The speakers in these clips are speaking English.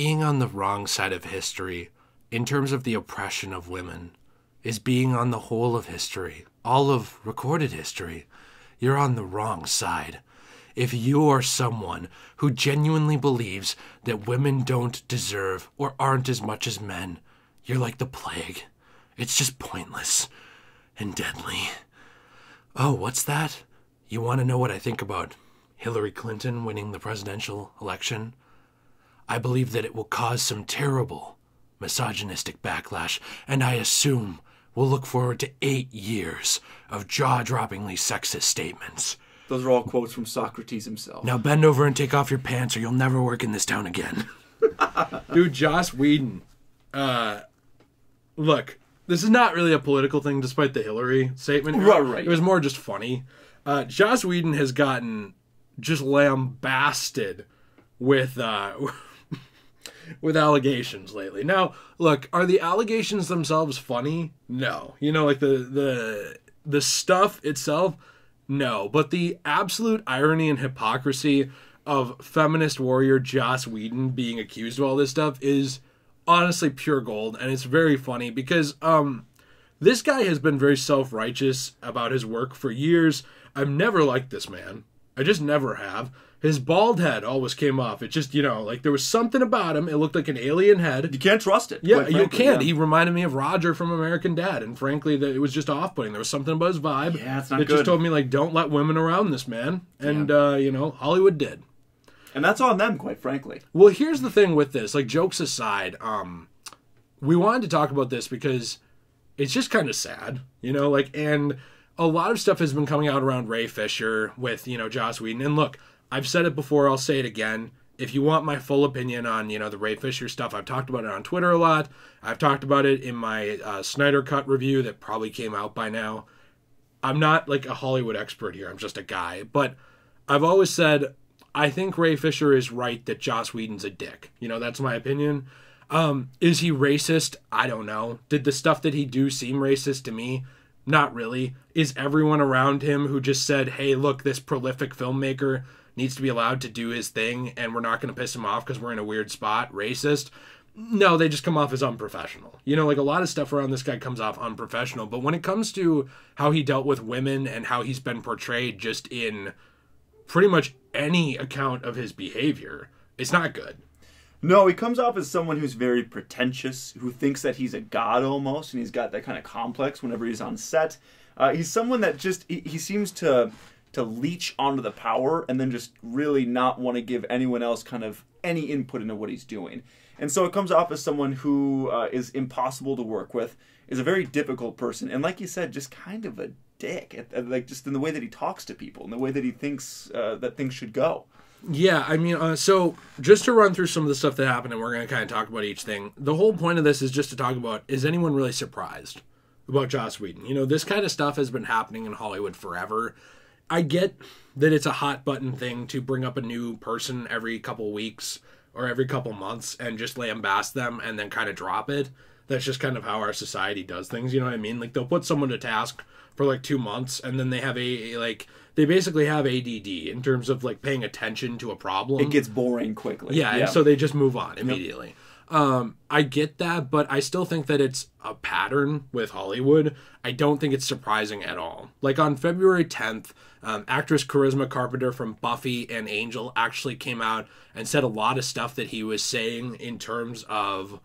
being on the wrong side of history, in terms of the oppression of women, is being on the whole of history, all of recorded history. You're on the wrong side. If you are someone who genuinely believes that women don't deserve or aren't as much as men, you're like the plague. It's just pointless and deadly. Oh, what's that? You want to know what I think about Hillary Clinton winning the presidential election? I believe that it will cause some terrible misogynistic backlash, and I assume we'll look forward to 8 years of jaw-droppingly sexist statements. Those are all quotes from Socrates himself. Now bend over and take off your pants or you'll never work in this town again. Dude, Joss Whedon. Look, this is not really a political thing despite the Hillary statement. Right. It was more just funny. Joss Whedon has gotten just lambasted with... with allegations lately. Now, look, are the allegations themselves funny? No. You know, like the stuff itself? No. But the absolute irony and hypocrisy of feminist warrior Joss Whedon being accused of all this stuff is honestly pure gold, and it's very funny because this guy has been very self-righteous about his work for years. I've never liked this man. I just never have. His bald head always came off. It just, you know, like there was something about him. It looked like an alien head. You can't trust it. Yeah, you can't. Yeah. He reminded me of Roger from American Dad. And frankly, that it was just off-putting. There was something about his vibe. Yeah, it's not good. It just told me, like, don't let women around this man. And, yeah. You know, Hollywood did. And that's on them, quite frankly. Well, here's the thing with this. Like, jokes aside, we wanted to talk about this because it's just kind of sad. You know, like, and a lot of stuff has been coming out around Ray Fisher with, you know, Joss Whedon. And look... I've said it before, I'll say it again. If you want my full opinion on, you know, the Ray Fisher stuff, I've talked about it on Twitter a lot. I've talked about it in my Snyder Cut review that probably came out by now. I'm not, like, a Hollywood expert here. I'm just a guy. But I've always said, I think Ray Fisher is right that Joss Whedon's a dick. You know, that's my opinion. Is he racist? I don't know. Did the stuff that he do seem racist to me? Not really. Is everyone around him who just said, hey, look, this prolific filmmaker... needs to be allowed to do his thing, and we're not going to piss him off because we're in a weird spot, racist? No, they just come off as unprofessional. You know, like a lot of stuff around this guy comes off unprofessional, but when it comes to how he dealt with women and how he's been portrayed just in pretty much any account of his behavior, it's not good. No, he comes off as someone who's very pretentious, who thinks that he's a god almost, and he's got that kind of complex whenever he's on set. He's someone that just, he seems to leech onto the power and then just really not want to give anyone else kind of any input into what he's doing. And so it comes off as someone who is impossible to work with, is a very difficult person, and like you said, just kind of a dick, like just in the way that he talks to people, in the way that he thinks that things should go. Yeah, I mean, so just to run through some of the stuff that happened, and we're going to kind of talk about each thing, the whole point of this is just to talk about, is anyone really surprised about Joss Whedon? You know, this kind of stuff has been happening in Hollywood forever. I get that it's a hot button thing to bring up a new person every couple weeks or every couple months and just lambaste them and then kind of drop it. That's just kind of how our society does things, you know what I mean? Like, they'll put someone to task for, like, 2 months, and then they have a, like, they basically have ADD in terms of, like, paying attention to a problem. It gets boring quickly. Yeah, yeah. And so they just move on immediately. Yep. I get that, but I still think that it's a pattern with Hollywood. I don't think it's surprising at all. Like, on February 10th, actress Charisma Carpenter from Buffy and Angel actually came out and said a lot of stuff that he was saying in terms of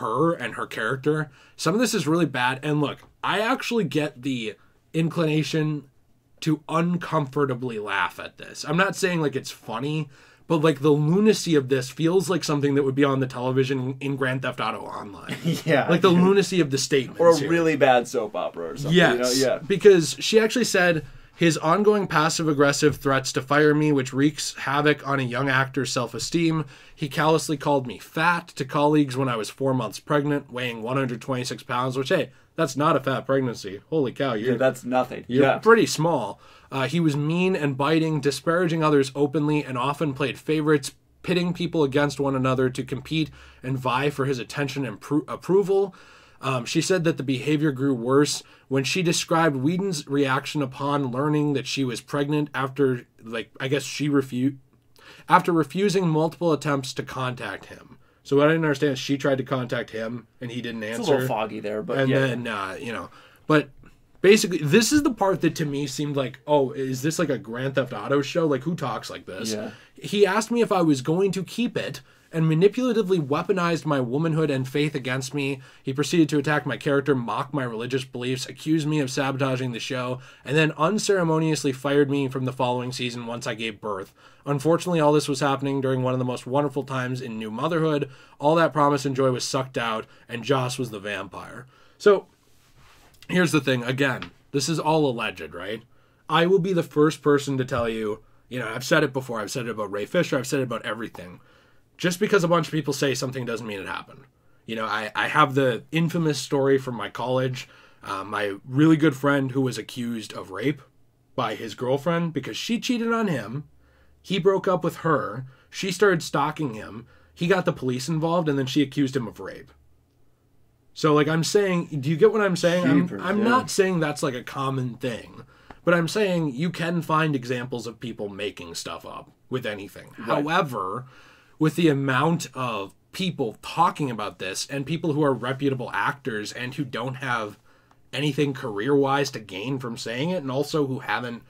her and her character. Some of this is really bad, and look, I actually get the inclination to uncomfortably laugh at this. I'm not saying, like, it's funny, but, like, the lunacy of this feels like something that would be on the television in Grand Theft Auto Online. Yeah. Like, the lunacy of the statements. Or a really bad soap opera or something. Yes. You know? Yeah. Because she actually said, his ongoing passive-aggressive threats to fire me, which wreaks havoc on a young actor's self-esteem. He callously called me fat to colleagues when I was 4 months pregnant, weighing 126 pounds, which, hey, that's not a fat pregnancy. Holy cow. You're, yeah, that's nothing. You're pretty small. He was mean and biting, disparaging others openly, and often played favorites, pitting people against one another to compete and vie for his attention and approval. She said that the behavior grew worse when she described Whedon's reaction upon learning that she was pregnant after, like, I guess she refusing multiple attempts to contact him. So what I didn't understand is she tried to contact him, and he didn't answer. It's a little foggy there, but and yeah. And then, you know, but basically, this is the part that to me seemed like, oh, is this like a Grand Theft Auto show? Like, who talks like this? Yeah. He asked me if I was going to keep it and manipulatively weaponized my womanhood and faith against me. He proceeded to attack my character, mock my religious beliefs, accuse me of sabotaging the show, and then unceremoniously fired me from the following season once I gave birth. Unfortunately, all this was happening during one of the most wonderful times in new motherhood. All that promise and joy was sucked out, and Joss was the vampire. So, here's the thing. Again, this is all alleged, right? I will be the first person to tell you, you know, I've said it before. I've said it about Ray Fisher. I've said it about everything. Just because a bunch of people say something doesn't mean it happened. You know, I have the infamous story from my college. My really good friend who was accused of rape by his girlfriend because she cheated on him. He broke up with her. She started stalking him. He got the police involved, and then she accused him of rape. So, like, I'm saying, do you get what I'm saying? I'm not saying that's, like, a common thing. But I'm saying you can find examples of people making stuff up with anything. Right. However, with the amount of people talking about this and people who are reputable actors and who don't have anything career-wise to gain from saying it and also who haven't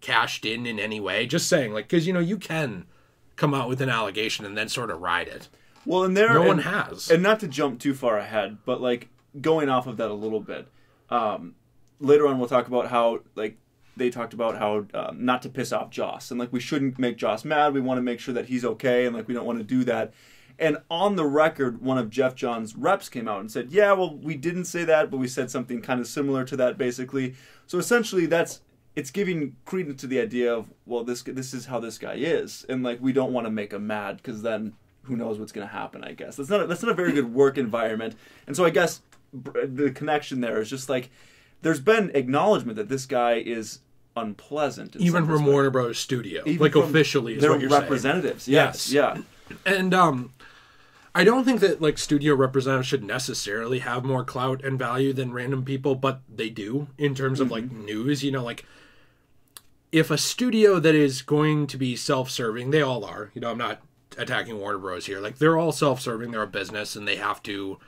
cashed in any way, just saying, like, because, you know, you can come out with an allegation and then sort of ride it. Well, and there... No one has. And not to jump too far ahead, but, like, going off of that a little bit, later on we'll talk about how, like, they talked about how not to piss off Joss. And, like, we shouldn't make Joss mad. We want to make sure that he's okay. And, like, we don't want to do that. And on the record, one of Jeff Johns' reps came out and said, yeah, well, we didn't say that, but we said something kind of similar to that, basically. So, essentially, that's... It's giving credence to the idea of, well, this is how this guy is. And, like, we don't want to make him mad because then who knows what's going to happen, I guess. That's not a very good work environment. And so I guess the connection there is just, like, there's been acknowledgement that this guy is... unpleasant. Even from Warner Bros. Studio. Even like officially is what you're saying. Their representatives. Yes. Yeah. And I don't think that like studio representatives should necessarily have more clout and value than random people, but they do in terms of like news. You know, like if a studio that is going to be self-serving, they all are. You know, I'm not attacking Warner Bros. here. Like they're all self-serving. They're a business and they have to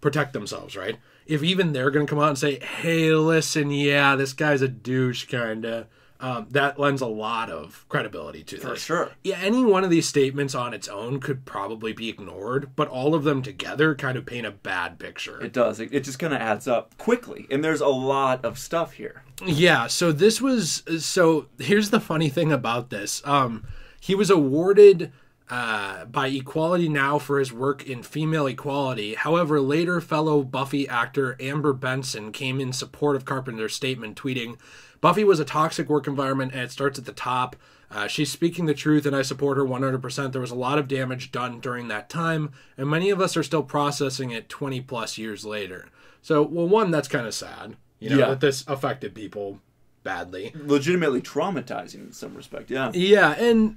protect themselves, right? If even they're going to come out and say, hey, listen, yeah, this guy's a douche, kind of, that lends a lot of credibility to this. For sure. Yeah, any one of these statements on its own could probably be ignored, but all of them together kind of paint a bad picture. It does. It just kind of adds up quickly, and there's a lot of stuff here. Yeah, so this was... So here's the funny thing about this. He was awarded... by Equality Now for his work in female equality. However, later fellow Buffy actor Amber Benson came in support of Carpenter's statement, tweeting, Buffy was a toxic work environment and it starts at the top. She's speaking the truth and I support her 100%. There was a lot of damage done during that time and many of us are still processing it 20 plus years later. So, well, one, that's kind of sad, you know, that this affected people badly. Legitimately traumatizing in some respect, yeah. Yeah, and,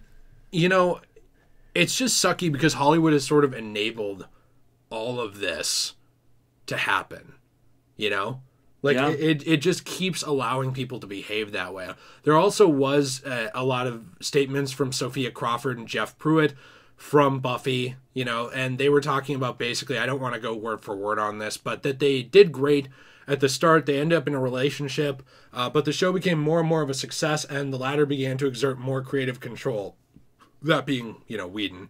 you know... It's just sucky because Hollywood has sort of enabled all of this to happen, you know? Like, it just keeps allowing people to behave that way. There also was a lot of statements from Sophia Crawford and Jeff Pruitt from Buffy, you know, and they were talking about basically, I don't want to go word for word on this, but that they did great at the start. They ended up in a relationship, but the show became more and more of a success, and the latter began to exert more creative control. That being, you know, Whedon.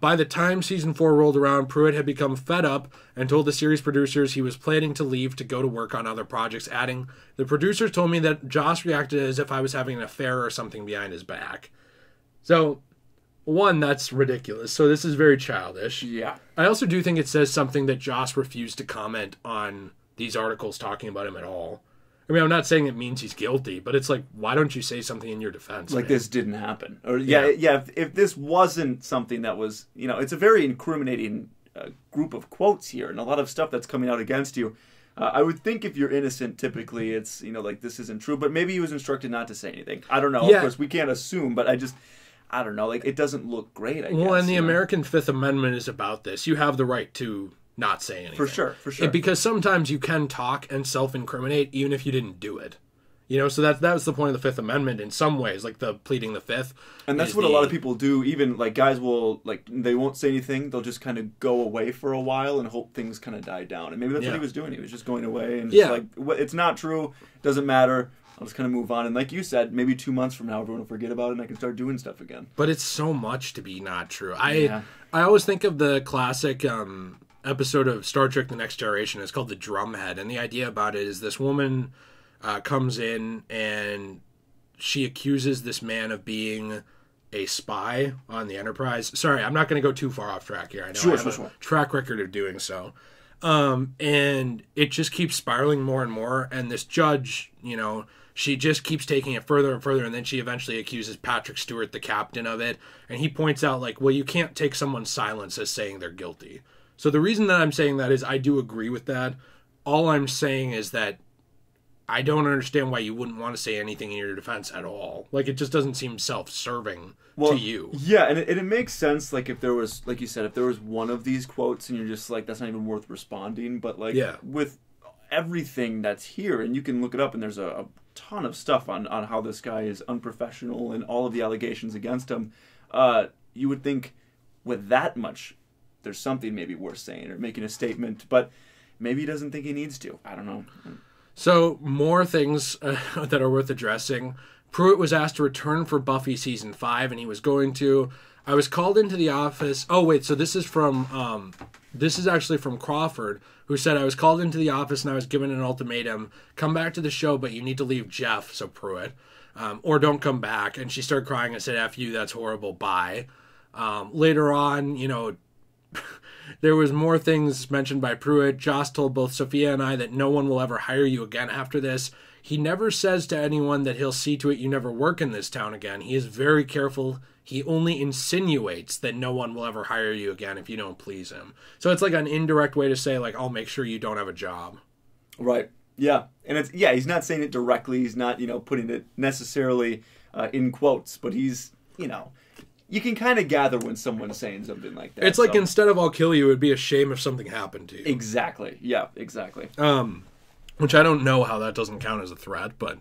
By the time season 4 rolled around, Pruitt had become fed up and told the series producers he was planning to leave to go to work on other projects, adding, the producers told me that Joss reacted as if I was having an affair or something behind his back. So, one, that's ridiculous. So this is very childish. Yeah. I also do think it says something that Joss refused to comment on these articles talking about him at all. I mean, I'm not saying it means he's guilty, but it's like, why don't you say something in your defense? Like, man? This didn't happen. Or if this wasn't something that was, you know, it's a very incriminating group of quotes here and a lot of stuff that's coming out against you. I would think if you're innocent, typically it's, you know, like, this isn't true. But maybe he was instructed not to say anything. I don't know. Yeah. Of course, we can't assume, but I just... I don't know. Like, it doesn't look great, I guess. Well, and the American Fifth Amendment is about this. You have the right to... not saying anything. For sure, for sure. Because sometimes you can talk and self-incriminate even if you didn't do it. You know, so that was the point of the Fifth Amendment in some ways, like the pleading the Fifth. And that's what a lot of people do. Even like guys will, like, they won't say anything. They'll just kind of go away for a while and hope things kind of die down. And maybe that's what he was doing. He was just going away and just like, it's not true. Doesn't matter. I'll just kind of move on. And like you said, maybe 2 months from now, everyone will forget about it and I can start doing stuff again. But it's so much to be not true. I always think of the classic episode of Star Trek the Next Generation. It's called The Drumhead. And the idea about it is this woman comes in and she accuses this man of being a spy on the Enterprise. Sorry, I'm not going to go too far off track here. I know I have a track record of doing so. And it just keeps spiraling more and more. And this judge, you know, she just keeps taking it further and further. And then she eventually accuses Patrick Stewart, the captain, of it. And he points out, like, well, you can't take someone's silence as saying they're guilty. So the reason that I'm saying that is I do agree with that. All I'm saying is that I don't understand why you wouldn't want to say anything in your defense at all. Like, it just doesn't seem self-serving to you. Yeah, and it makes sense, like, if there was, like you said, if there was one of these quotes and you're just like, that's not even worth responding. But, like, with everything that's here, and you can look it up, and there's a ton of stuff on how this guy is unprofessional and all of the allegations against him, you would think with that much, there's something maybe worth saying or making a statement. But maybe he doesn't think he needs to. I don't know. So, more things that are worth addressing. Pruitt was asked to return for Buffy Season 5, and he was going to. I was called into the office. Oh, wait, so this is from, this is actually from Crawford, who said, I was called into the office and I was given an ultimatum. Come back to the show, but you need to leave Jeff, so Pruitt, or don't come back. And she started crying and said, F you, that's horrible, bye. Later on, you know, there was more things mentioned by Pruitt. Joss told both Sophia and I that no one will ever hire you again after this. He never says to anyone that he'll see to it you never work in this town again. He is very careful. He only insinuates that no one will ever hire you again if you don't please him. So it's like an indirect way to say, like, I'll make sure you don't have a job. Right. Yeah. And it's, yeah, he's not saying it directly. He's not, you know, putting it necessarily in quotes, but he's, you know, you can kind of gather when someone's saying something like that. It's like, instead of I'll kill you, it would be a shame if something happened to you. Exactly. Yeah, exactly. Which I don't know how that doesn't count as a threat, but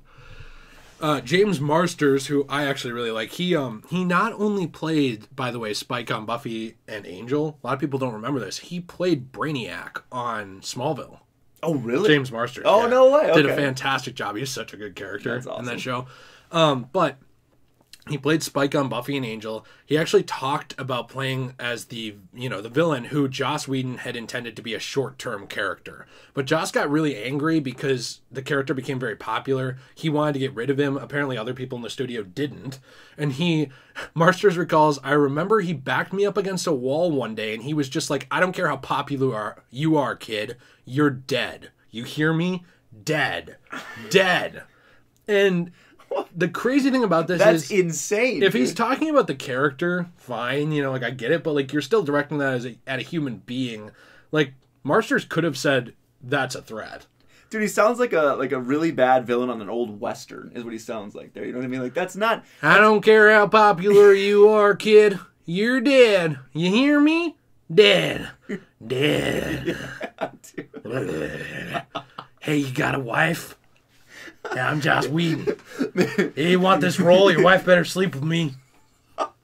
James Marsters, who I actually really like, he not only played, by the way, Spike on Buffy and Angel. A lot of people don't remember this. He played Brainiac on Smallville. Oh, really? James Marsters. Oh, yeah. No way. Okay. Did a fantastic job. He's such a good character in that show. But he played Spike on Buffy and Angel. He actually talked about playing as the, you know, the villain who Joss Whedon had intended to be a short-term character. But Joss got really angry because the character became very popular. He wanted to get rid of him. Apparently other people in the studio didn't. And Marsters recalls, I remember he backed me up against a wall one day and he was just like, I don't care how popular you are, kid. You're dead. You hear me? Dead. Dead. And the crazy thing about this is... That's insane. If he's talking about the character, fine. You know, like, I get it. But, like, you're still directing that at a human being. Like, Marsters could have said, that's a threat. Dude, he sounds like a really bad villain on an old Western is what he sounds like there. You know what I mean? Like, that's not... I don't care how popular you are, kid. You're dead. You hear me? Dead. Dead. Yeah, dude. Hey, you got a wife? Yeah, I'm Joss Whedon. Hey, you want this role? Your wife better sleep with me.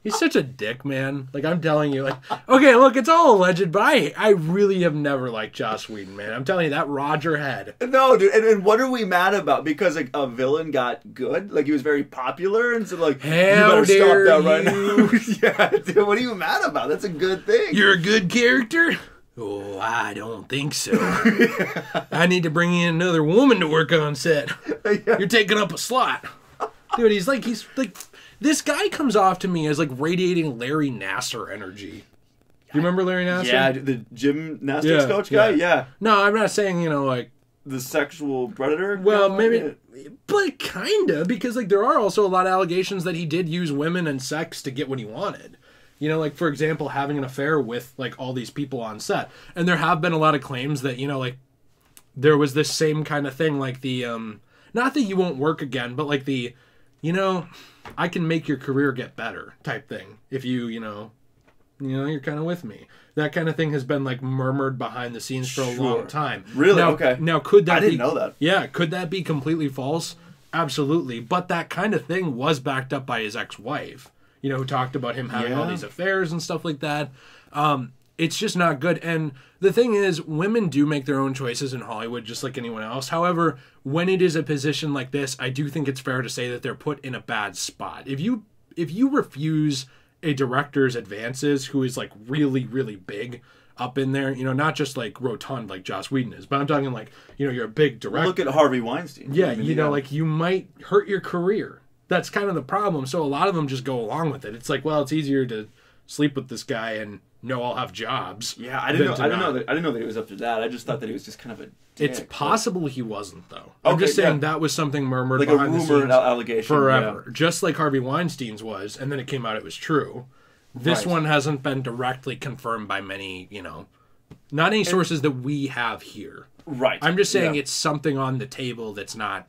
He's such a dick, man. Like, I'm telling you. Like, okay, look, it's all alleged, but I really have never liked Joss Whedon, man. I'm telling you, that Roger head. No, dude, and what are we mad about? Because, like, a villain got good? Like, he was very popular, and so, like, you better stop that right now. Yeah, dude, what are you mad about? That's a good thing. You're a good character? Oh, I don't think so. Yeah. I need to bring in another woman to work on set. Yeah. You're taking up a slot. Dude, he's like, this guy comes off to me as like radiating Larry Nassar energy. Do you remember Larry Nassar? Yeah, the gymnastics coach guy? Yeah. No, I'm not saying, you know, like... The sexual predator? Well, maybe... But kinda, because like there are also a lot of allegations that he did use women and sex to get what he wanted. You know, like, for example, having an affair with, like, all these people on set. And there have been a lot of claims that, you know, like, there was this same kind of thing, like the, not that you won't work again, but, like, the, you know, I can make your career get better type thing. If you know, you're kind of with me. That kind of thing has been, like, murmured behind the scenes for a long time. Really? Now, okay. Now, could that be... I didn't know that. Yeah, could that be completely false? Absolutely. But that kind of thing was backed up by his ex-wife, you know, who talked about him having all these affairs and stuff like that. It's just not good. And the thing is, women do make their own choices in Hollywood, just like anyone else. However, when it is a position like this, I do think it's fair to say that they're put in a bad spot. If you refuse a director's advances, who is like really, really big up in there, you know, not just like rotund like Joss Whedon is, but I'm talking like, you know, you're a big director. Look at Harvey Weinstein. Yeah, you know, like you might hurt your career. That's kind of the problem. So a lot of them just go along with it. It's like, well, it's easier to sleep with this guy and no, I'll have jobs. Yeah, I didn't know that it was up to that. I just thought that he was just kind of a dick. It's possible he wasn't, though. I'm just saying that was something murmured like behind the scenes. Like a rumor and allegation. Forever. Yeah. Just like Harvey Weinstein's was, and then it came out it was true. This one hasn't been directly confirmed by many, you know, not any sources that we have here. Right. I'm just saying it's something on the table that's not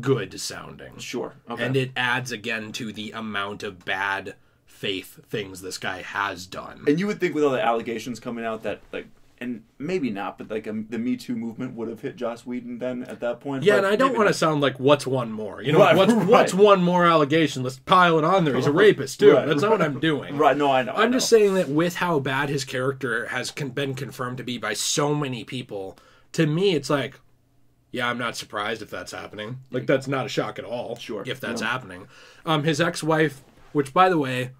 good sounding. Sure. Okay. And it adds, again, to the amount of bad faith things this guy has done. And you would think with all the allegations coming out that, like, and maybe not, but like the Me Too movement would have hit Joss Whedon then at that point. Yeah, and I don't want to sound like what's one more. You know, what's one more allegation? Let's pile it on there. He's a rapist too. That's not what I'm doing. Right? No, I know. I'm just saying that with how bad his character has been confirmed to be by so many people, to me it's like, yeah, I'm not surprised if that's happening. Like that's not a shock at all. Sure. If that's happening, his ex-wife, which by the way.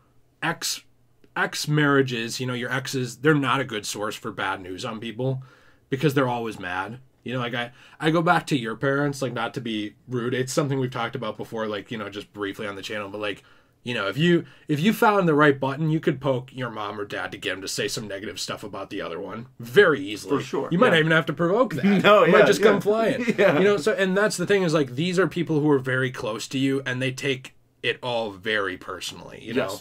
Ex marriages, you know, your exes, they're not a good source for bad news on people because they're always mad. You know, like I go back to your parents, like not to be rude. It's something we've talked about before, like, you know, just briefly on the channel, but like, you know, if you found the right button, you could poke your mom or dad to get them to say some negative stuff about the other one very easily. For sure. You might not even have to provoke that. No, you might just come flying. You know, so, and that's the thing is like, these are people who are very close to you and they take it all very personally, you know?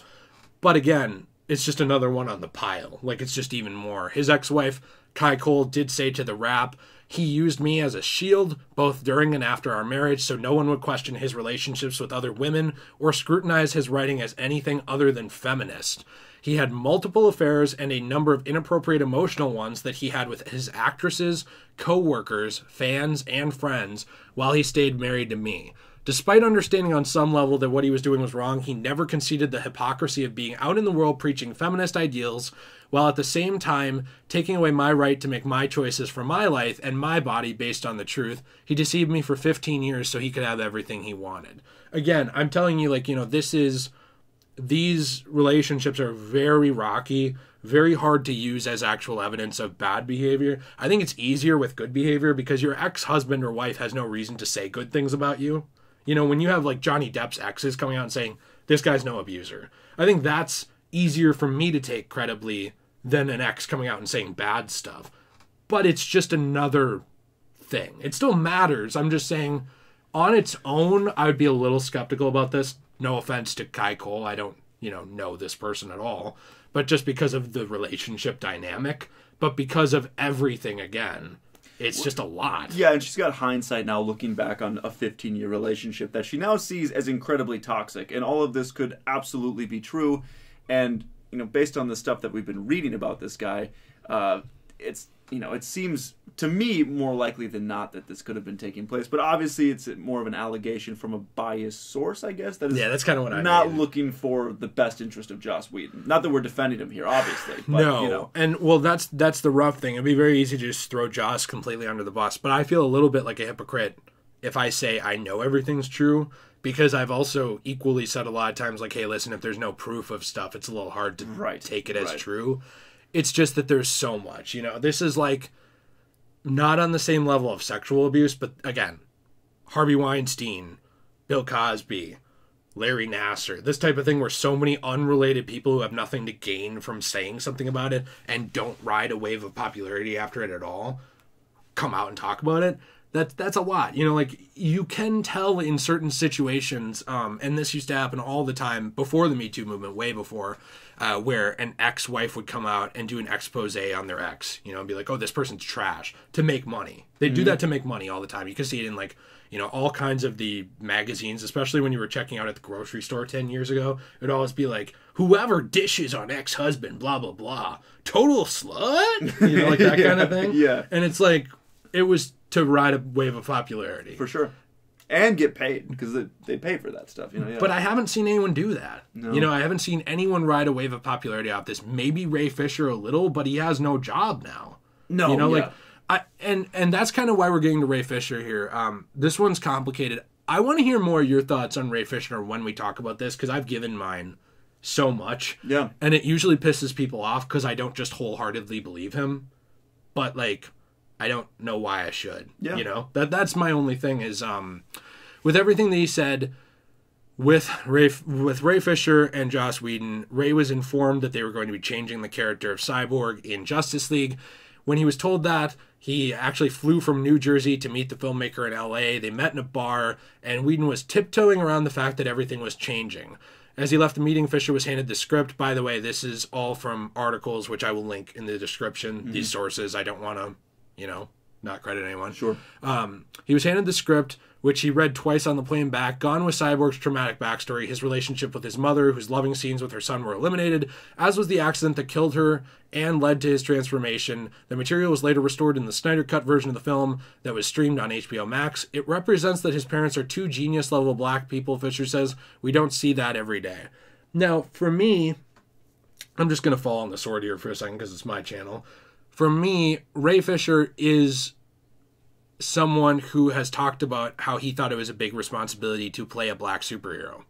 But again, it's just another one on the pile. Like, it's just even more. His ex-wife, Kai Cole, did say to The Wrap, he used me as a shield, both during and after our marriage, so no one would question his relationships with other women or scrutinize his writing as anything other than feminist. He had multiple affairs and a number of inappropriate emotional ones that he had with his actresses, co-workers, fans, and friends while he stayed married to me. Despite understanding on some level that what he was doing was wrong, he never conceded the hypocrisy of being out in the world preaching feminist ideals, while at the same time taking away my right to make my choices for my life and my body based on the truth. He deceived me for 15 years so he could have everything he wanted. Again, I'm telling you, like, you know, these relationships are very rocky, very hard to use as actual evidence of bad behavior. I think it's easier with good behavior because your ex-husband or wife has no reason to say good things about you. You know, when you have like Johnny Depp's exes coming out and saying, this guy's no abuser. I think that's easier for me to take credibly than an ex coming out and saying bad stuff. But it's just another thing. It still matters. I'm just saying on its own, I would be a little skeptical about this. No offense to Kai Cole. I don't, you know this person at all. But just because of the relationship dynamic, but because of everything again. It's just a lot. Yeah, and she's got hindsight now looking back on a 15-year relationship that she now sees as incredibly toxic. And all of this could absolutely be true. And, you know, based on the stuff that we've been reading about this guy, it's, you know, it seems to me more likely than not that this could have been taking place. But obviously it's more of an allegation from a biased source, I guess. That is that's kind of what I mean. Not looking for the best interest of Joss Whedon. Not that we're defending him here, obviously. But, no. You know. And, well, that's the rough thing. It'd be very easy to just throw Joss completely under the bus. But I feel a little bit like a hypocrite if I say I know everything's true. Because I've also equally said a lot of times, like, hey, listen, if there's no proof of stuff, it's a little hard to take it as true. It's just that there's so much, you know. This is like not on the same level of sexual abuse, but again, Harvey Weinstein, Bill Cosby, Larry Nassar, this type of thing where so many unrelated people who have nothing to gain from saying something about it and don't ride a wave of popularity after it at all, come out and talk about it. That's a lot, you know, like you can tell in certain situations, and this used to happen all the time before the Me Too movement, way before, where an ex-wife would come out and do an expose on their ex, you know, and be like, oh, this person's trash, to make money. They do that to make money all the time. You can see it in like, you know, all kinds of the magazines, especially when you were checking out at the grocery store 10 years ago, it would always be like, whoever dishes on ex-husband, blah, blah, blah, total slut, you know, like that kind of thing. Yeah. And it's like, it was to ride a wave of popularity. For sure. And get paid, because they pay for that stuff, you know. Yeah. But I haven't seen anyone do that. No. You know, I haven't seen anyone ride a wave of popularity off this. Maybe Ray Fisher a little, but he has no job now. No, you know, yeah. Like and that's kind of why we're getting to Ray Fisher here. This one's complicated. I want to hear more of your thoughts on Ray Fisher when we talk about this, because I've given mine so much. Yeah. And it usually pisses people off because I don't just wholeheartedly believe him. But, like, I don't know why I should. Yeah. You know? That's my only thing is, with everything that he said, with Ray Fisher and Joss Whedon, Ray was informed that they were going to be changing the character of Cyborg in Justice League. When he was told that, he actually flew from New Jersey to meet the filmmaker in LA. They met in a bar, and Whedon was tiptoeing around the fact that everything was changing. As he left the meeting, Fisher was handed the script. By the way, this is all from articles, which I will link in the description. Mm-hmm. These sources, I don't want to, you know, not credit anyone. Sure. He was handed the script, which he read twice on the plane back. Gone was Cyborg's traumatic backstory, his relationship with his mother, whose loving scenes with her son were eliminated, as was the accident that killed her and led to his transformation. The material was later restored in the Snyder Cut version of the film that was streamed on HBO Max. It represents that his parents are two genius-level black people, Fisher says. We don't see that every day. Now, for me, I'm just going to fall on the sword here for a second because it's my channel. For me, Ray Fisher is someone who has talked about how he thought it was a big responsibility to play a black superhero.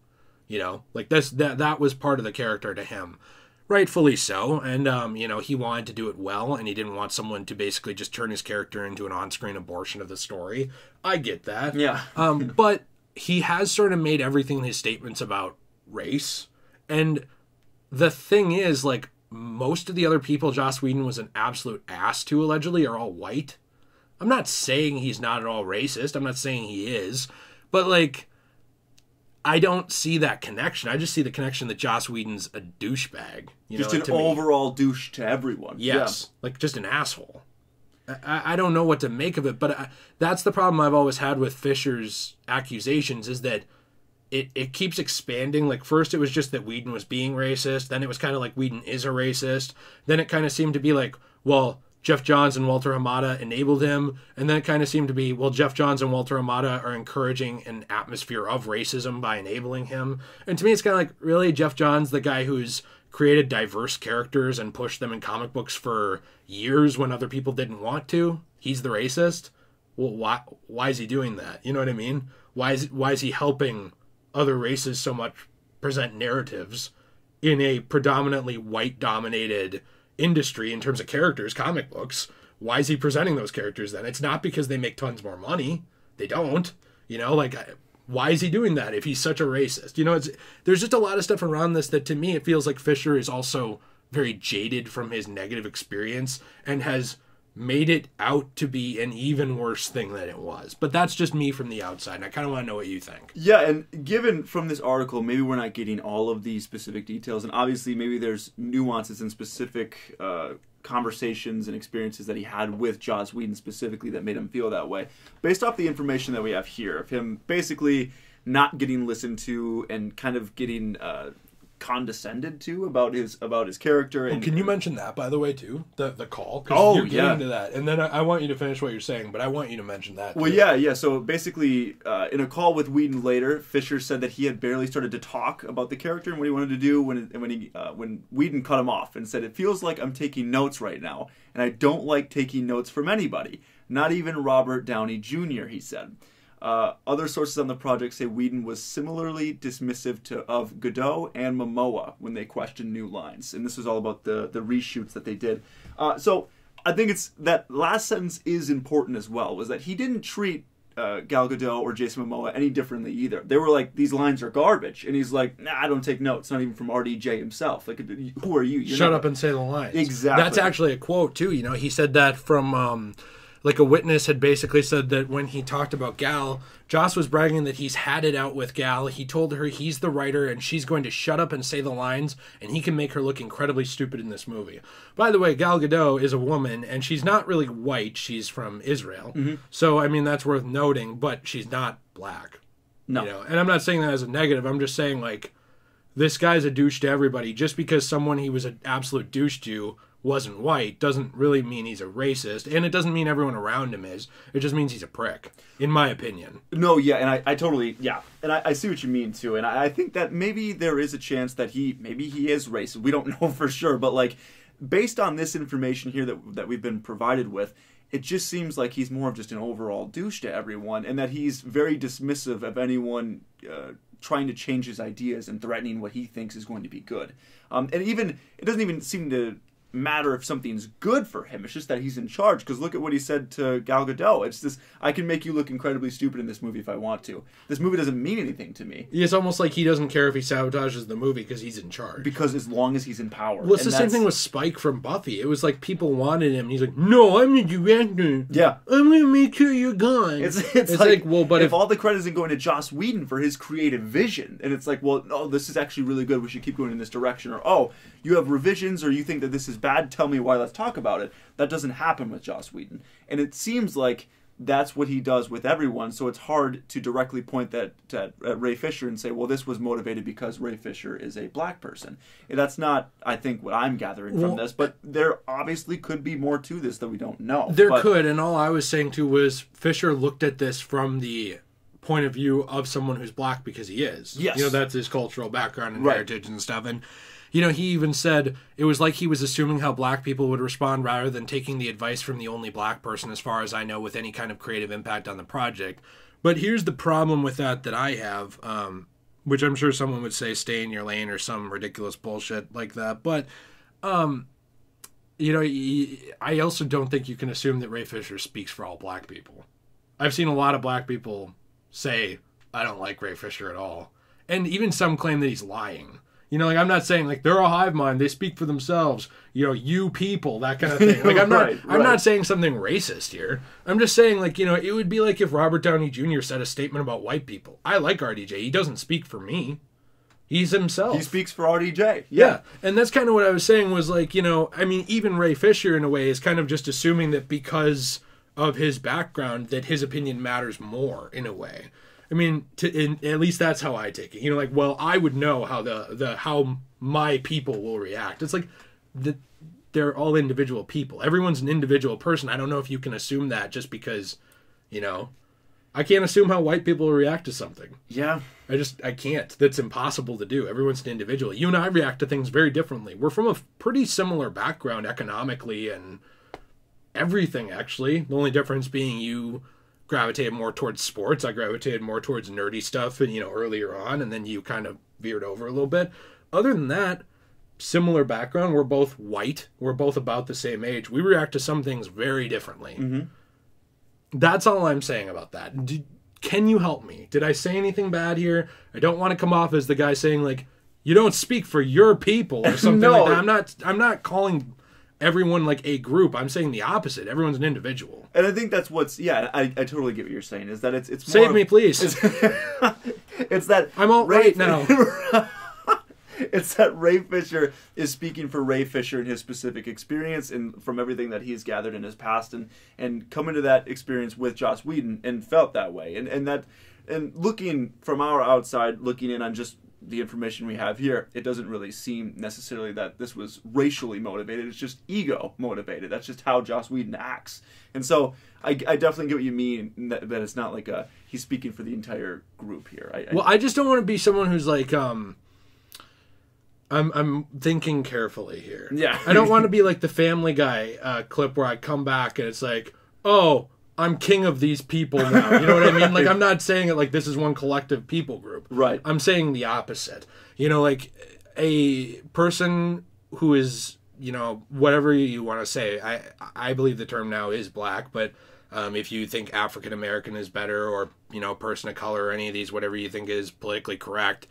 You know, like that was part of the character to him. Rightfully so. And, you know, he wanted to do it well, and he didn't want someone to basically just turn his character into an on-screen abortion of the story. I get that. Yeah. But he has sort of made everything in his statements about race. And the thing is, like, most of the other people Joss Whedon was an absolute ass to, allegedly, are all white. I'm not saying he's not at all racist. I'm not saying he is. But, like, I don't see that connection. I just see the connection that Joss Whedon's a douchebag. You just know, like, an overall douche to everyone. Yes. Yeah. Like, just an asshole. I don't know what to make of it. But that's the problem I've always had with Fisher's accusations is that it keeps expanding. Like, first it was just that Whedon was being racist. Then it was kind of like Whedon is a racist. Then it kind of seemed to be like, well, Jeff Johns and Walter Hamada enabled him. And then it kind of seemed to be, well, Jeff Johns and Walter Hamada are encouraging an atmosphere of racism by enabling him. And to me, it's kind of like, really, Jeff Johns, the guy who's created diverse characters and pushed them in comic books for years when other people didn't want to, he's the racist? Well, why is he doing that? You know what I mean? Why is he helping other races so much present narratives in a predominantly white-dominated industry in terms of characters, comic books? Why is he presenting those characters then? It's not because they make tons more money. They don't. You know, like, why is he doing that if he's such a racist? You know, there's just a lot of stuff around this that, to me, it feels like Fisher is also very jaded from his negative experience and has made it out to be an even worse thing than it was. But that's just me from the outside, and I kind of want to know what you think. Yeah, and given from this article, maybe we're not getting all of the specific details, and obviously maybe there's nuances and specific conversations and experiences that he had with Joss Whedon specifically that made him feel that way. Based off the information that we have here, of him basically not getting listened to and kind of getting condescended to about his character. And can you mention that, by the way, too, the call? Oh, you're getting to that, and then I want you to finish what you're saying, but I want you to mention that too. Well, yeah. So basically, in a call with Whedon later, Fisher said that he had barely started to talk about the character and what he wanted to do when Whedon cut him off and said, "It feels like I'm taking notes right now, and I don't like taking notes from anybody, not even Robert Downey Jr." He said. Other sources on the project say Whedon was similarly dismissive of Gadot and Momoa when they questioned new lines. And this was all about the reshoots that they did. So I think it's that last sentence is important as well, was that he didn't treat Gal Gadot or Jason Momoa any differently either. They were like, these lines are garbage. And he's like, nah, I don't take notes, not even from RDJ himself. Like, who are you? Shut up and say the lines. Exactly. That's actually a quote, too. You know, he said that from... like, a witness had basically said that when he talked about Gal, Joss was bragging that he's had it out with Gal. He told her he's the writer and she's going to shut up and say the lines, and he can make her look incredibly stupid in this movie. By the way, Gal Gadot is a woman, and she's not really white. She's from Israel. Mm-hmm. So, I mean, that's worth noting, but she's not black. No. You know? And I'm not saying that as a negative. I'm just saying, like, this guy's a douche to everybody. Just because someone he was an absolute douche to wasn't white doesn't really mean he's a racist, and it doesn't mean everyone around him is. It just means he's a prick, in my opinion. No, yeah, and I totally, yeah. And I see what you mean, too, and I think that maybe there is a chance that maybe he is racist. We don't know for sure, but, like, based on this information here that we've been provided with, it just seems like he's more of just an overall douche to everyone, and that he's very dismissive of anyone trying to change his ideas and threatening what he thinks is going to be good. And even, it doesn't even seem to matter if something's good for him. It's just that he's in charge, because look at what he said to Gal Gadot. It's this, I can make you look incredibly stupid in this movie if I want to. This movie doesn't mean anything to me. It's almost like he doesn't care if he sabotages the movie because he's in charge. Because as long as he's in power. Well, it's the same thing with Spike from Buffy. It was like people wanted him, and he's like, no, I'm the director. Yeah. I'm going to make sure you're gone. It's like, well, but if all the credit isn't going to Joss Whedon for his creative vision, and it's like, well, no, this is actually really good, we should keep going in this direction, or, oh, you have revisions, or you think that this is bad, tell me why, let's talk about it. That doesn't happen with Joss Whedon. And it seems like that's what he does with everyone, so it's hard to directly point that at Ray Fisher and say, well, this was motivated because Ray Fisher is a black person. And that's not, I think, what I'm gathering from this, but there obviously could be more to this that we don't know. There could, and all I was saying, too, was Fisher looked at this from the point of view of someone who's black because he is. Yes. You know, that's his cultural background and heritage and stuff, and you know, he even said it was like he was assuming how black people would respond rather than taking the advice from the only black person, as far as I know, with any kind of creative impact on the project. But here's the problem with that I have, which I'm sure someone would say stay in your lane or some ridiculous bullshit like that. But, you know, I also don't think you can assume that Ray Fisher speaks for all black people. I've seen a lot of black people say, I don't like Ray Fisher at all. And even some claim that he's lying. You know, like, I'm not saying, like, they're a hive mind, they speak for themselves, you know, you people, that kind of thing. Like, I'm not saying something racist here. I'm just saying, like, you know, it would be like if Robert Downey Jr. said a statement about white people. I like RDJ. He doesn't speak for me. He's himself. He speaks for RDJ. Yeah. And that's kind of what I was saying was, like, you know, I mean, even Ray Fisher, in a way, is kind of just assuming that because of his background that his opinion matters more, in a way. I mean, at least that's how I take it. You know, like, well, I would know how how my people will react. It's like they're all individual people. Everyone's an individual person. I don't know if you can assume that just because, you know, I can't assume how white people will react to something. Yeah. I can't. That's impossible to do. Everyone's an individual. You and I react to things very differently. We're from a pretty similar background economically and everything, actually. The only difference being you gravitated more towards sports. I gravitated more towards nerdy stuff, and, you know, earlier on, and then you kind of veered over a little bit. Other than that, similar background. We're both white. We're both about the same age. We react to some things very differently. Mm-hmm. That's all I'm saying about that. Can you help me? Did I say anything bad here? I don't want to come off as the guy saying, like, you don't speak for your people or something. No. Like that. I'm not calling everyone like a group. I'm saying the opposite. Everyone's an individual. And I think that's what's, yeah, I totally get what you're saying, is that it's more save me, please. It's that I'm all right now. It's that Ray Fisher is speaking for Ray Fisher and his specific experience and from everything that he's gathered in his past, and come into that experience with Joss Whedon and felt that way. And looking from our outside, looking in on just the information we have here, it doesn't really seem necessarily that this was racially motivated. It's just ego motivated. That's just how Joss Whedon acts. And so I definitely get what you mean, that it's not like he's speaking for the entire group here. I just don't want to be someone who's like, I'm thinking carefully here. Yeah. I don't want to be like the Family Guy clip where I come back and it's like, oh, I'm king of these people now. You know what I mean? Like, I'm not saying it like this is one collective people group. Right. I'm saying the opposite. You know, like, a person who is, you know, whatever you want to say. I believe the term now is black, but if you think African American is better, or, you know, person of color, or any of these, whatever you think is politically correct,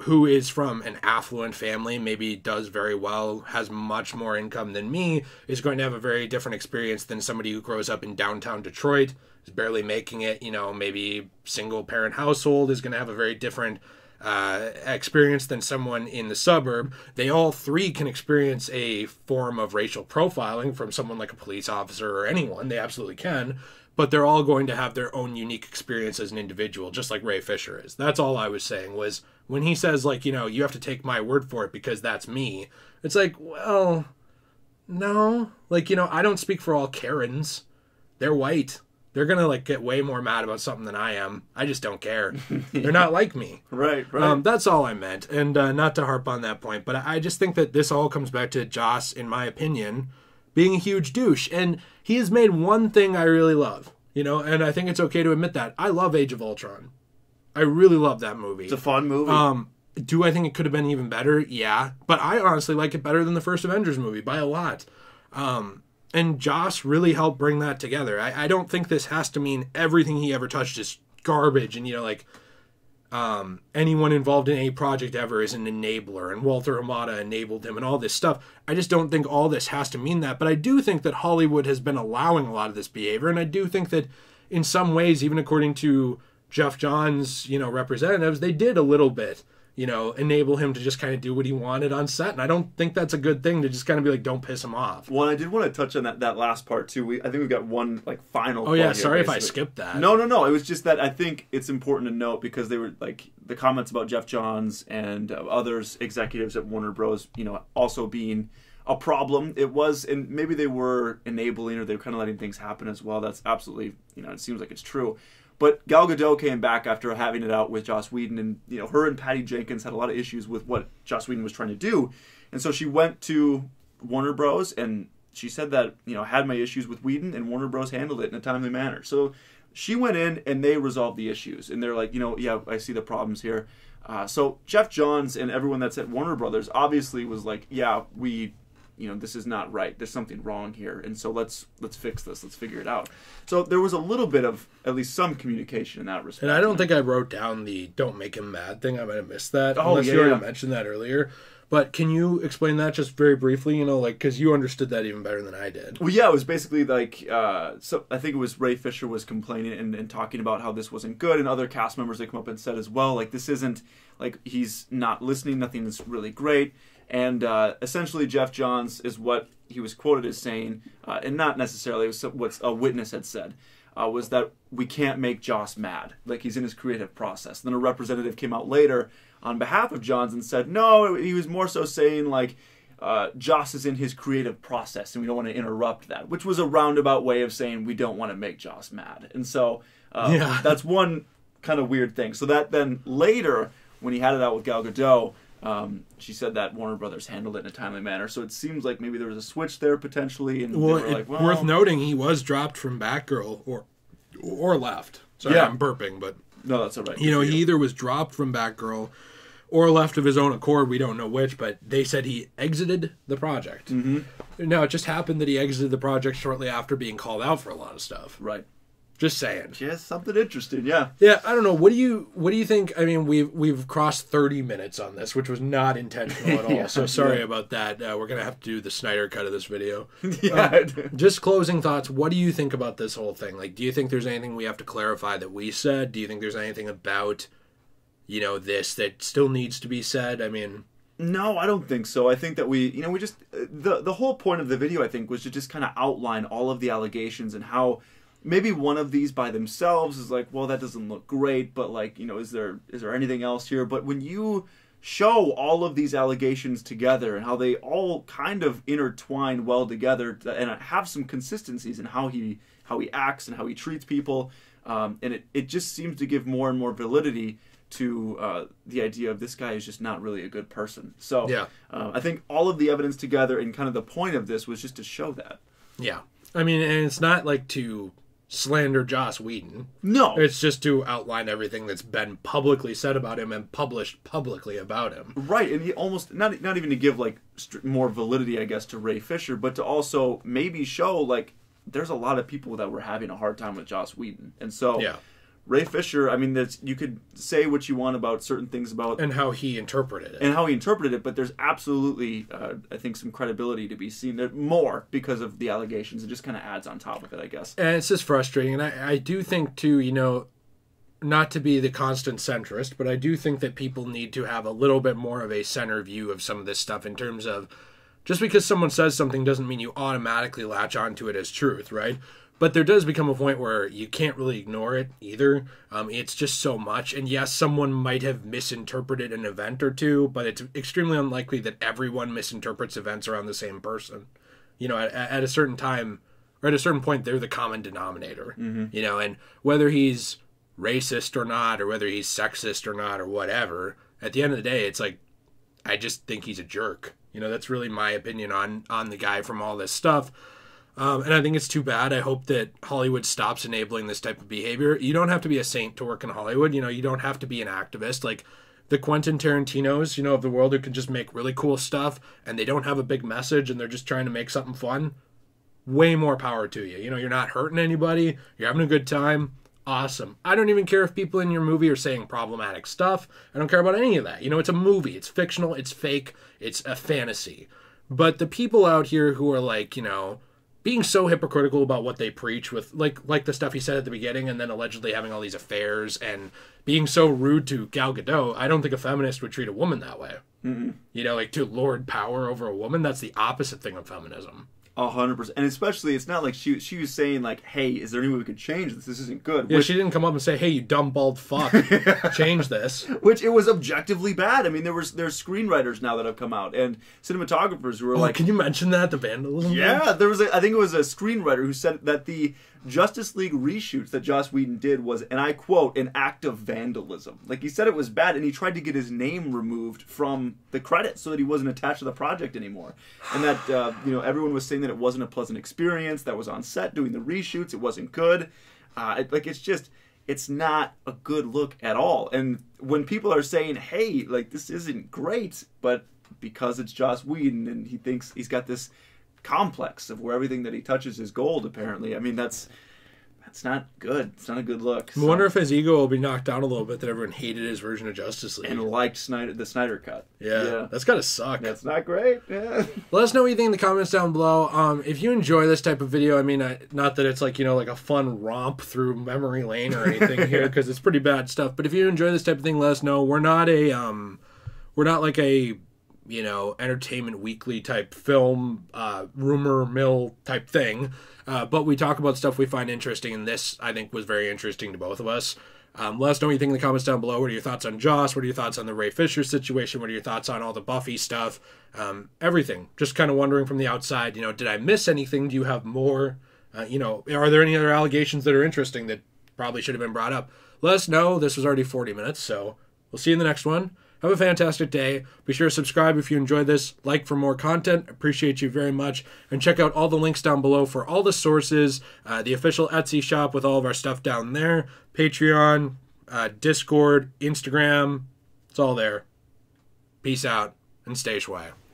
who is from an affluent family, maybe does very well, has much more income than me, is going to have a very different experience than somebody who grows up in downtown Detroit, is barely making it, you know, maybe single parent household, is going to have a very different experience than someone in the suburb. They all three can experience a form of racial profiling from someone like a police officer or anyone. They absolutely can. But they're all going to have their own unique experience as an individual, just like Ray Fisher is. That's all I was saying, was when he says, like, you know, you have to take my word for it because that's me. It's like, well, No. Like, you know, I don't speak for all Karens. They're white. They're going to, like, get way more mad about something than I am. I just don't care. They're not like me. Right. That's all I meant. And not to harp on that point, but I just think that this all comes back to Joss, in my opinion, being a huge douche. And he has made one thing I really love, you know, and I think it's okay to admit that. I love Age of Ultron. I really love that movie. It's a fun movie. Do I think it could have been even better? Yeah. But I honestly like it better than the first Avengers movie by a lot. And Joss really helped bring that together. I don't think this has to mean everything he ever touched is garbage. And, you know, like, anyone involved in any project ever is an enabler. And Walter Hamada enabled him and all this stuff. I just don't think all this has to mean that. But I do think that Hollywood has been allowing a lot of this behavior. And I do think that in some ways, even according to Jeff Johns, you know, representatives, they did a little bit, you know, enable him to just kind of do what he wanted on set. And I don't think that's a good thing, to just kind of be like, don't piss him off. Well, I did want to touch on that last part, too. I think we've got one, like, final. Oh, yeah, sorry if I skipped that. No. It was just that I think it's important to note, because they were, like, the comments about Jeff Johns and others, executives at Warner Bros., you know, also being a problem. It was, and maybe they were enabling, or they were kind of letting things happen as well. That's absolutely, you know, it seems like it's true. But Gal Gadot came back after having it out with Joss Whedon, and, you know, her and Patty Jenkins had a lot of issues with what Joss Whedon was trying to do. And so she went to Warner Bros. And she said that, you know, I had my issues with Whedon, and Warner Bros. Handled it in a timely manner. So she went in and they resolved the issues. And they're like, you know, yeah, I see the problems here. So Jeff Johns and everyone that's at Warner Brothers obviously was like, yeah, we, you know, this is not right. There's something wrong here. And so let's fix this. Let's figure it out. So there was a little bit of at least some communication in that respect. And I don't think I wrote down the don't make him mad thing. I might have missed that. Oh, unless you already mentioned that earlier. But can you explain that just very briefly? You know, like, because you understood that even better than I did. Well, yeah, it was basically like, so I think it was Ray Fisher was complaining and talking about how this wasn't good, and other cast members they come up and said as well, like, this isn't, like, he's not listening, nothing is really great. And essentially Jeff Johns is what he was quoted as saying, and not necessarily what a witness had said, was that we can't make Joss mad. Like, he's in his creative process. And then a representative came out later on behalf of Johns and said, no, he was more so saying, like, Joss is in his creative process and we don't want to interrupt that, which was a roundabout way of saying we don't want to make Joss mad. And so yeah. That's one kind of weird thing. So that then later, when he had it out with Gal Gadot, she said that Warner Brothers handled it in a timely manner. So it seems like maybe there was a switch there potentially. And well, well, worth noting, he was dropped from Batgirl or left. Sorry, yeah. I'm burping, but no, that's all right. You know, he either was dropped from Batgirl or left of his own accord. We don't know which, but they said he exited the project. Mm-hmm. Now, it just happened that he exited the project shortly after being called out for a lot of stuff. Right. Just saying. Just something interesting, yeah. Yeah, I don't know. What do you think? I mean, we've crossed 30 minutes on this, which was not intentional at all. Yeah, so sorry about that. We're going to have to do the Snyder cut of this video. Yeah. Just closing thoughts. What do you think about this whole thing? Like, do you think there's anything we have to clarify that we said? Do you think there's anything about, you know, this that still needs to be said? I mean, no, I don't think so. I think that we, you know, we just the whole point of the video, I think, was to just kind of outline all of the allegations and how maybe one of these by themselves is like, well, that doesn't look great, but, like, you know, is there anything else here? But when you show all of these allegations together and how they all kind of intertwine well together and have some consistencies in how he acts and how he treats people, and it just seems to give more and more validity to the idea of this guy is just not really a good person. So yeah. I think all of the evidence together and kind of the point of this was just to show that. Yeah. I mean, and it's not like to slander Joss Whedon. No. It's just to outline everything that's been publicly said about him and published publicly about him. Right, and he almost, not even to give, like, more validity, I guess, to Ray Fisher, but to also maybe show, like, there's a lot of people that were having a hard time with Joss Whedon. And so yeah. Ray Fisher, I mean, that's, you could say what you want about certain things about... And how he interpreted it. And how he interpreted it, but there's absolutely, I think, some credibility to be seen there more because of the allegations. It just kind of adds on top of it, I guess. And it's just frustrating. And I do think, too, you know, not to be the constant centrist, but I do think that people need to have a little bit more of a center view of some of this stuff in terms of just because someone says something doesn't mean you automatically latch onto it as truth, right? But there does become a point where you can't really ignore it either. It's just so much. And yes, someone might have misinterpreted an event or two, but it's extremely unlikely that everyone misinterprets events around the same person. you know, at a certain time or at a certain point, they're the common denominator, you know, and whether he's racist or not, or whether he's sexist or not, or whatever, at the end of the day, it's like, I just think he's a jerk. You know, that's really my opinion on the guy from all this stuff. And I think it's too bad. I hope that Hollywood stops enabling this type of behavior. You don't have to be a saint to work in Hollywood. You know, you don't have to be an activist. Like the Quentin Tarantinos, you know, of the world who can just make really cool stuff and they don't have a big message and they're just trying to make something fun. Way more power to you. You know, you're not hurting anybody. You're having a good time. Awesome. I don't even care if people in your movie are saying problematic stuff. I don't care about any of that. You know, it's a movie. It's fictional. It's fake. It's a fantasy. But the people out here who are like, you know, being so hypocritical about what they preach with like the stuff he said at the beginning and then allegedly having all these affairs and being so rude to Gal Gadot, I don't think a feminist would treat a woman that way. You know, like to lord power over a woman. That's the opposite thing of feminism. 100%. And especially, it's not like she was saying, like, hey, is there any way we could change this? This isn't good. Yeah, she didn't come up and say, hey, you dumb, bald fuck, change this. Which, it was objectively bad. I mean, there's screenwriters now that have come out, and cinematographers who were like... Can you mention that, the vandalism? Yeah, there was, I think it was a screenwriter who said that the Justice League reshoots that Joss Whedon did was, and I quote, an act of vandalism. Like, he said it was bad, and he tried to get his name removed from the credits so that he wasn't attached to the project anymore. And that, you know, everyone was saying that it wasn't a pleasant experience, that was on set doing the reshoots, it wasn't good. Like, it's just, it's not a good look at all. And when people are saying, hey, like, this isn't great, but because it's Joss Whedon and he thinks he's got this complex of where everything that he touches is gold, apparently, I mean, that's not good. It's not a good look. So. I wonder if his ego will be knocked down a little bit that everyone hated his version of Justice League. And liked the Snyder Cut. Yeah. That's gotta suck. That's not great. Yeah. Let us know what you think in the comments down below. If you enjoy this type of video, I mean, not that it's like, you know, like a fun romp through memory lane or anything here, because it's pretty bad stuff, but if you enjoy this type of thing, let us know. We're not a, we're not like a, you know, Entertainment Weekly type film, rumor mill type thing. But we talk about stuff we find interesting, and this, I think, was very interesting to both of us. Let us know what you think in the comments down below. What are your thoughts on Joss? What are your thoughts on the Ray Fisher situation? What are your thoughts on all the Buffy stuff? Everything. Just kind of wondering from the outside, you know, did I miss anything? Do you have more? You know, are there any other allegations that are interesting that probably should have been brought up? Let us know. This was already 40 minutes, so we'll see you in the next one. Have a fantastic day. Be sure to subscribe if you enjoyed this. Like for more content. Appreciate you very much. And check out all the links down below for all the sources, the official Etsy shop with all of our stuff down there, Patreon, Discord, Instagram. It's all there. Peace out and stay schwy.